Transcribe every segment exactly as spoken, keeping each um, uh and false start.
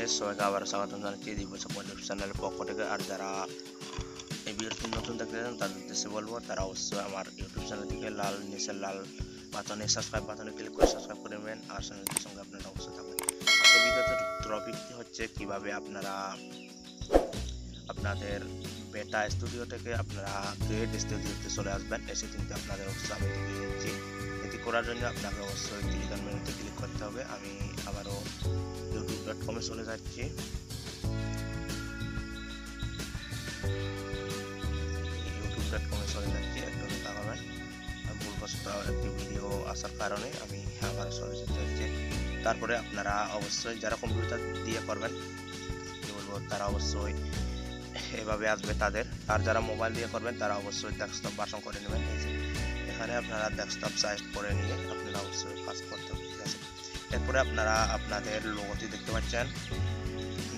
है। सो आबार स्वागत जानाচ্ছি দিবস পনেরো চ্যানেলের পক্ষ থেকে। আর যারা এই ভিডিওটি নতুন দেখতেছেন তাদেরকে বলবো তারা অবশ্যই আমার ইউটিউব চ্যানেল থেকে লাল নিচে লাল বাটনে সাবস্ক্রাইব বাটনে ক্লিক করে সাবস্ক্রাইব করে নেবেন আর চ্যানেলের সঙ্গে আপনারা অবশ্যই থাকবেন। আজকের ভিডিওতে টপিকটি হচ্ছে কিভাবে আপনারা আপনাদের বেটা স্টুডিও থেকে আপনারা ক্রিয়েটর স্টুডিওতে চলে আসবেন। এসে কিন্তু আপনাদের অবশ্যই আমি দেখিয়ে দিচ্ছি। এটি করার জন্য আপনাকে অবশ্যই টেলিগ্রাম মেনুতে ক্লিক করতে হবে। আমি আবারও ইউটিউব ডট কমে চলে যাচ্ছি। ইউটিউব ডট কমে চলে যাচ্ছি একটু দেখাবেন। ভুলবশত একটি ভিডিও আসার কারণে আমি আবার চলে যেতে হচ্ছে। তারপরে আপনারা অবশ্যই যারা কম্পিউটার দিয়ে করবেন কী বলবো তারা অবশ্যই এভাবে আসবে তাদের। আর যারা মোবাইল দিয়ে করবেন তারা অবশ্যই ডেস্কটপ ভার্সন করে নেবেন। এখানে আপনারা ডেস্কটপ সাইজ করে নিয়ে আপনারা অবশ্যই কাজ করতে হবে, ঠিক আছে। এরপরে আপনারা আপনাদের লোগোটি দেখতে পাচ্ছেন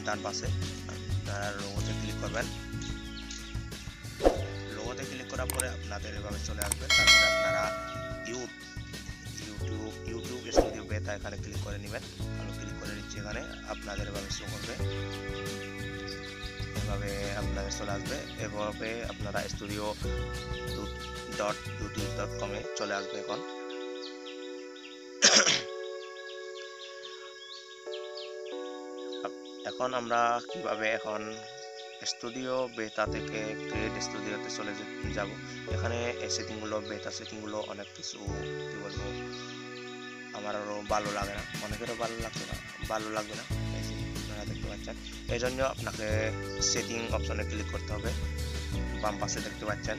ডান পাশে, আপনারা লোগোতে ক্লিক করবেন। লোগোতে ক্লিক করার পরে আপনাদের এভাবে চলে আসবে। তারপরে আপনারা ইউটিউব ইউটিউব ইউটিউব স্টুডিও বেটা এখানে ক্লিক করে নেবেন। আমি ক্লিক করে দিচ্ছি, এখানে আপনাদের এভাবে শো করবে। এভাবে আপনাদের চলে আসবে। এভাবে আপনারা স্টুডিও ডট ইউটিউব ডট কমে চলে আসবে। এখন এখন আমরা কিভাবে এখন স্টুডিও বেটা থেকে ক্রিয়েট স্টুডিওতে চলে যাব। এখানে এই সেটিংগুলো বেটা সেটিংগুলো অনেক কিছু কী বলবো আমারও ভালো লাগে না, অনেকেরও ভালো লাগবে না ভালো লাগবে না দেখতে পাচ্ছেন। এই জন্য আপনাকে সেটিং অপশনে ক্লিক করতে হবে। বাম পাশে দেখতে পাচ্ছেন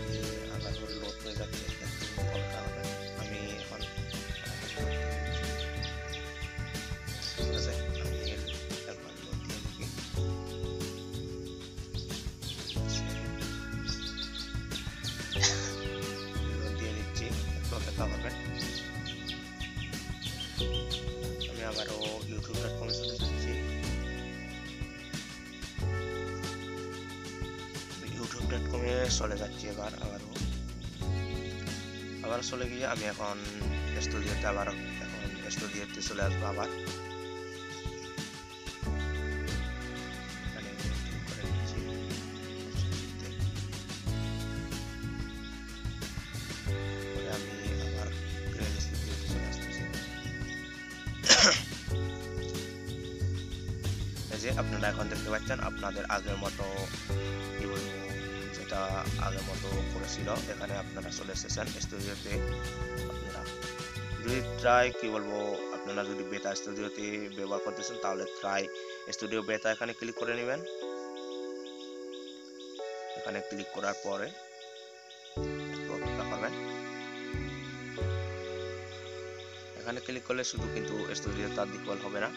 আবার লোড হয়ে যাচ্ছে, আমি এখন লোড দিয়ে দিচ্ছি, একটু অপেক্ষা করবেন। আমি আবারও ইউটিউব ডট কমে চলে যাচ্ছি। ডট কমে চলে যাচ্ছি এবার আবারও আবার চলে গিয়ে আমি এখন স্টুডিওতে আবার এখন স্টুডিওতে চলে আসবো। আবার আমি আবার ক্রিয়েট স্টুডিওতে চলে আসতেছি। এই যে আপনারা এখন দেখতে পাচ্ছেন আপনাদের আগের মতো কি বলবো যেটা আগের মতো করেছিল এখানে আপনারা চলে এসেছেন স্টুডিওতে। আপনারা যদি ট্রাই কি বলবো আপনারা যদি বেটা স্টুডিওতে ব্যবহার করতেছেন তাহলে ট্রাই স্টুডিও বেটা এখানে ক্লিক করে নেবেন। এখানে ক্লিক করার পরে এখানে ক্লিক করলে শুধু কিন্তু স্টুডিও তার ডিফল্ট হবে না,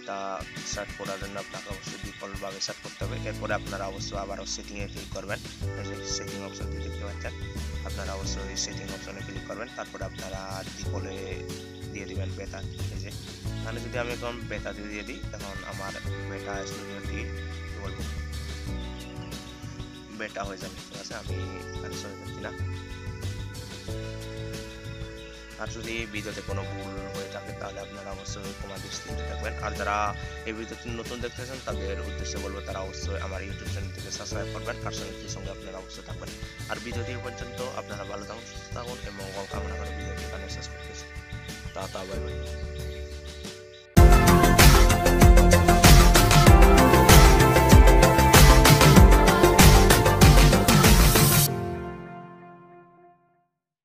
এটা সার্চ করার জন্য আপনাকে অবশ্যই ডিফল্টভাবে সার্চ করতে হবে। এরপরে আপনারা অবশ্যই আবারও সেটিংয়ে ক্লিক করবেন। সেটিং অপশনটি দেখতে পাচ্ছেন, আপনারা অবশ্যই সেটিং অপশনে ক্লিক করবেন। তারপরে আপনারা ডিফল্টে দিয়ে দেবেন বেটা। এই যে এখানে যদি আমি এখন বেটা দিয়ে দিই তখন আমার বেটা স্টুডিওটি কী বলবো বেটা হয়ে যাবে, ঠিক আছে। আমি এখানে চলে যাচ্ছি না। আর যদি ভিডিওতে কোনো ভুল হয়ে থাকে তাহলে আপনারা অবশ্যই ক্ষমা দৃষ্টিতে দেখবেন। আর যারা এই ভিডিওতে নতুন দেখতেছেন তাদের উদ্দেশ্যে বলবো তারা অবশ্যই আমার ইউটিউব চ্যানেল থেকে সাবস্ক্রাইব করবেন আর চ্যানেলটির সঙ্গে আপনারা অবশ্যই থাকবেন। আর ভিডিওটি পর্যন্ত আপনারা ভালো থাকুন, সুস্থ থাকুন এবং কামনা করে ভিডিওটি এখানে শেষ করতেছি। তা তা বাই বাই।